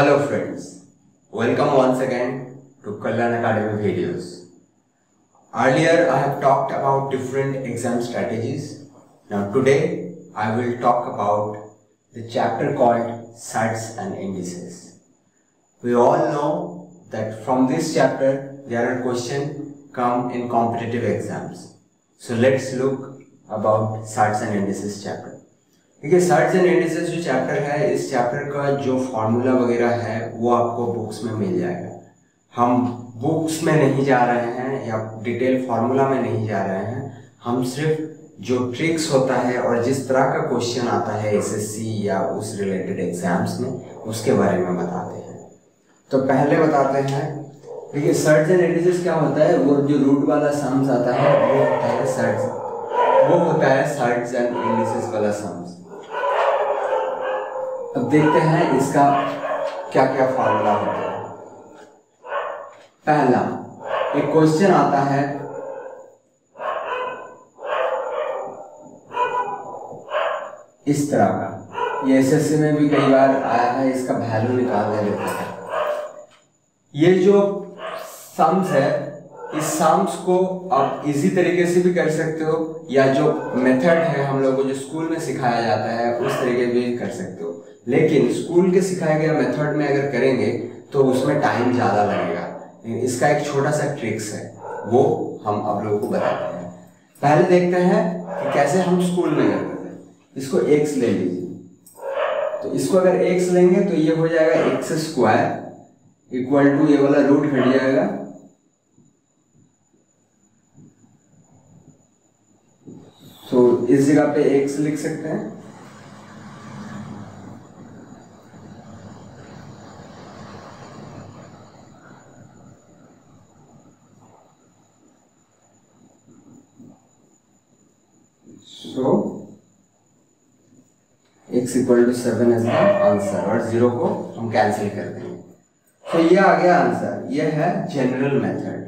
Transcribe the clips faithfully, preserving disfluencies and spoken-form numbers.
Hello friends, welcome once again to Kalyan Academy videos. Earlier I have talked about different exam strategies. Now today I will talk about the chapter called Sets and Indices. We all know that from this chapter there are questions come in competitive exams. So let's look about Sets and Indices chapter. देखिए surds and indices जो chapter है, इस chapter का जो formula वगैरह है वो आपको बुक्स में मिल जाएगा। हम बुक्स में नहीं जा रहे हैं या डिटेल फार्मूला में नहीं जा रहे हैं, हम सिर्फ जो ट्रिक्स होता है और जिस तरह का क्वेश्चन आता है एसएससी या उस रिलेटेड एग्जाम्स में उसके बारे में बताते हैं। तो पहले बताते हैं, देखिए सर्ट्स एंड इंडिसेस क्या होता है। वो जो रूट वाला सम्स आता है वो होता है सर्ट्स, वो होता है सर्ट्स एंड इंडिसेस वाला सम्स। अब देखते हैं इसका क्या क्या फॉर्मूला होता है। पहला एक क्वेश्चन आता है, इस तरह का, ये एसएससी में भी कई बार आया है, इसका वैल्यू निकालने देता है। ये जो सम्स है, इस सम्स को आप इजी तरीके से भी कर सकते हो या जो मेथड है हम लोगों को जो स्कूल में सिखाया जाता है उस तरीके भी कर सकते हो, लेकिन स्कूल के सिखाया गया मेथड में अगर करेंगे तो उसमें टाइम ज़्यादा लगेगा। इसका एक छोटा सा ट्रिक्स है वो हम आप लोगों को बताते हैं। पहले देखते हैं कि कैसे हम स्कूल में करते थे। इसको एक्स ले लीजिए, तो इसको अगर एक्स लेंगे तो ये हो जाएगा एक्स स्क्वायर इक्वल टू, ये वाला रूट हट जाएगा, तो इस जगह पे x लिख सकते हैं। So x equal to seven is the answer और जीरो को हम कैंसिल कर देंगे। तो so, ये आ गया आंसर। ये है जनरल मेथड,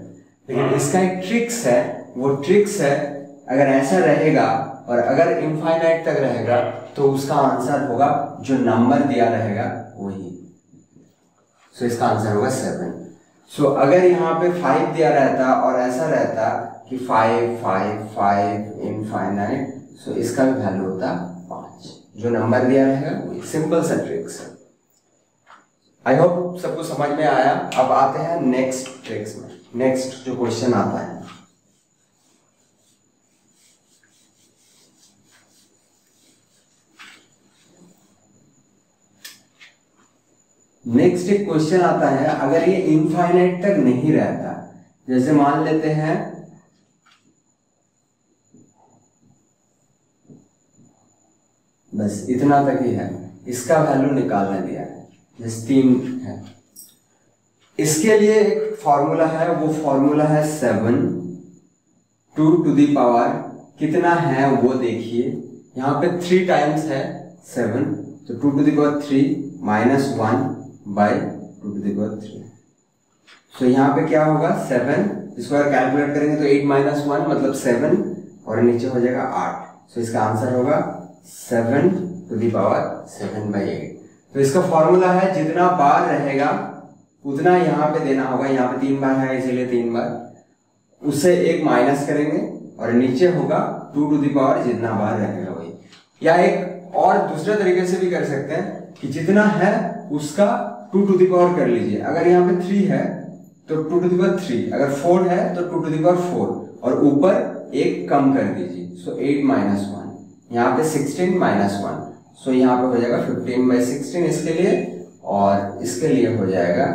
लेकिन इसका एक ट्रिक्स है। वो ट्रिक्स है अगर ऐसा रहेगा और अगर इनफाइनाइट तक रहेगा तो उसका आंसर होगा जो नंबर दिया रहेगा वही। सो so, इसका आंसर होगा सेवन। सो so, अगर यहाँ पे फाइव दिया रहता और ऐसा रहता कि five five five infinite, so इसका भी वैल्यू होता पाँच, जो नंबर दिया रहेगा वही। सिंपल सा ट्रिक्स है। आई होप सबको समझ में आया। अब आते हैं नेक्स्ट ट्रिक्स में। नेक्स्ट जो क्वेश्चन आता है, नेक्स्ट एक क्वेश्चन आता है, अगर ये इनफाइनाइट तक नहीं रहता, जैसे मान लेते हैं बस इतना तक ही है, इसका वैल्यू निकालना दिया है जैसे तीन है। इसके लिए एक फॉर्मूला है, वो फॉर्मूला है seven two to the power कितना है वो देखिए, यहाँ पे थ्री टाइम्स है सेवन, तो two to the power three minus one by two to the power three. So यहाँ पे क्या होगा सेवन, इसको अगर कैलकुलेट करेंगे तो एट माइनस वन मतलब सेवन और नीचे हो जाएगा आठ। सो so, इसका आंसर होगा seven to the power seven by eight. तो इसका फॉर्मूला है जितना बार रहेगा उतना यहाँ पे देना होगा। यहाँ पे तीन बार है इसीलिए तीन बार, उससे एक माइनस करेंगे और नीचे होगा टू टू दी पावर जितना बार रहेगा वही। या एक और दूसरे तरीके से भी कर सकते हैं कि जितना है उसका टू टू दी पावर कर लीजिए। अगर यहाँ पे थ्री है तो two to the power three, अगर फोर है तो two to the power four और ऊपर एक कम कर दीजिए। सो एट माइनस वन, यहाँ पे सिक्सटीन माइनस वन, सो यहाँ पे हो जाएगा फिफ्टीन बाई सिक्सटीन इसके लिए, और इसके लिए हो जाएगा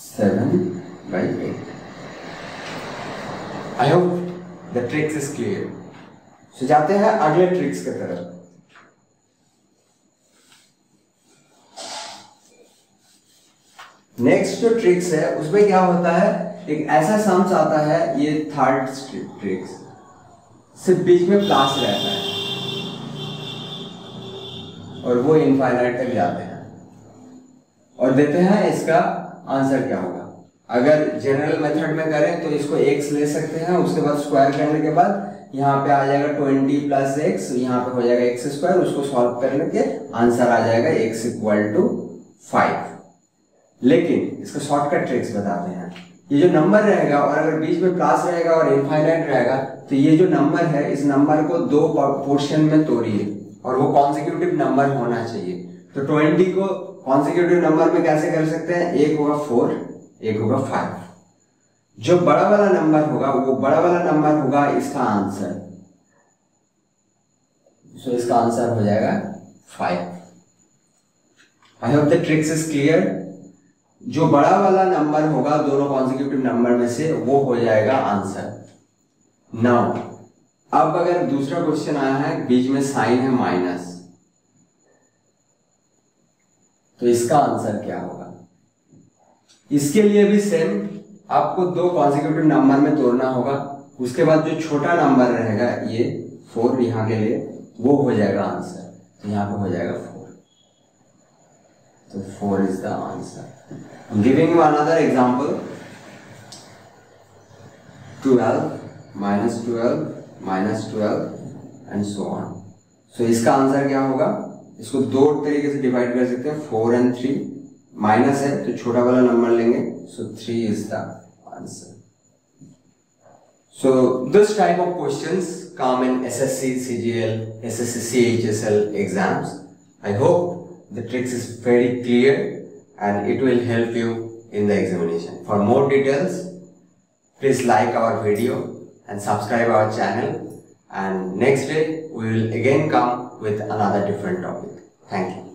seven by eight. I hope the tricks is clear. So जाते हैं अगले ट्रिक्स की तरफ। नेक्स्ट जो ट्रिक्स है उसमें क्या होता है, एक ऐसा सम्स आता है, ये थर्ड ट्रिक्स, सिर्फ बीच में प्लस रहता है और वो इनफाइनाइट तक जाते हैं। और देते हैं इसका आंसर क्या होगा। अगर जनरल मेथड में करें तो इसको एक्स ले सकते हैं, उसके बाद स्क्वायर करने के बाद यहाँ पे आ जाएगा ट्वेंटी प्लस एक्स, यहाँ पे हो जाएगा एक्स स्क्वायर, उसको सॉल्व करने के आंसर आ जाएगा एक्स इक्वल टू फाइव। लेकिन इसका शॉर्टकट ट्रिक्स बताते हैं, ये जो नंबर रहेगा और अगर बीच में प्लस रहेगा और इनफाइनाइट रहेगा तो ये जो नंबर है इस नंबर को दो पोर्शन में तोड़िए और वो कॉन्सिक्यूटिव नंबर होना चाहिए। तो ट्वेंटी को कॉन्सिक्यूटिव नंबर में कैसे कर सकते हैं, एक होगा फोर, एक होगा फाइव। जो बड़ा वाला नंबर होगा वो बड़ा वाला नंबर होगा इसका आंसर, सो so इसका आंसर हो जाएगा five. I hope the tricks is clear. जो बड़ा वाला नंबर होगा दोनों कॉन्सिक्यूटिव नंबर में से, वो हो जाएगा आंसर। नाउ अब अगर दूसरा क्वेश्चन आया है बीच में साइन है माइनस, तो इसका आंसर क्या होगा। इसके लिए भी सेम आपको दो कॉन्सिक्यूटिव नंबर में तोड़ना होगा, उसके बाद जो छोटा नंबर रहेगा ये फोर यहाँ के लिए, वो हो जाएगा आंसर। तो यहाँ पे हो जाएगा फोर, तो four is the answer. I'm giving you another example, twelve minus twelve minus twelve and so on। So इसका आंसर क्या होगा, इसको दो तरीके से डिवाइड कर सकते हैं, फोर एंड थ्री। माइनस है तो छोटा वाला नंबर लेंगे, so three is the answer. So this type of questions come in SSC CGL SSC CHSL exams. I hope the tricks is very clear and it will help you in the examination. For more details, please like our video and subscribe our channel, and next day we will again come with another different topic. Thank you.